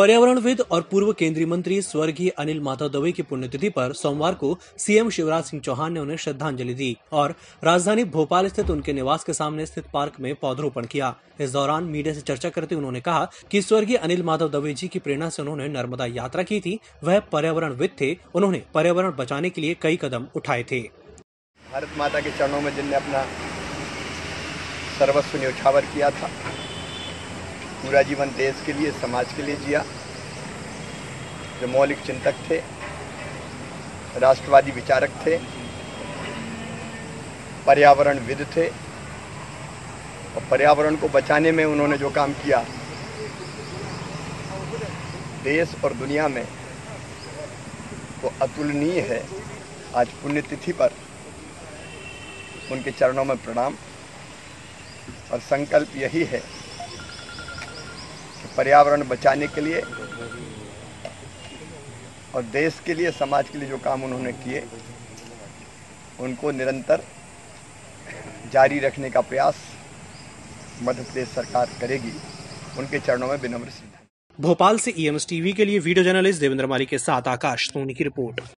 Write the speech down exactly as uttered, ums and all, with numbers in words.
पर्यावरणविद और पूर्व केंद्रीय मंत्री स्वर्गीय अनिल माधव दवे की पुण्यतिथि पर सोमवार को सीएम शिवराज सिंह चौहान ने उन्हें श्रद्धांजलि दी और राजधानी भोपाल स्थित उनके निवास के सामने स्थित पार्क में पौधरोपण किया। इस दौरान मीडिया से चर्चा करते उन्होंने कहा कि स्वर्गीय अनिल माधव दवे जी की प्रेरणा से उन्होंने नर्मदा यात्रा की थी। वह पर्यावरणविद थे। उन्होंने पर्यावरण बचाने के लिए कई कदम उठाए थे। भारत माता के चरणों में जिनने अपना सर्वस्व न्यौछावर किया था, पूरा जीवन देश के लिए, समाज के लिए जिया, जो मौलिक चिंतक थे, राष्ट्रवादी विचारक थे, पर्यावरणविद थे और पर्यावरण को बचाने में उन्होंने जो काम किया, देश और दुनिया में वो अतुलनीय है। आज पुण्यतिथि पर उनके चरणों में प्रणाम और संकल्प यही है कि पर्यावरण बचाने के लिए और देश के लिए, समाज के लिए जो काम उन्होंने किए उनको निरंतर जारी रखने का प्रयास मध्य प्रदेश सरकार करेगी। उनके चरणों में विनम्र श्रद्धांजलि। भोपाल से ईएमएस टीवी के लिए वीडियो जर्नलिस्ट देवेंद्र माली के साथ आकाश सोनी की रिपोर्ट।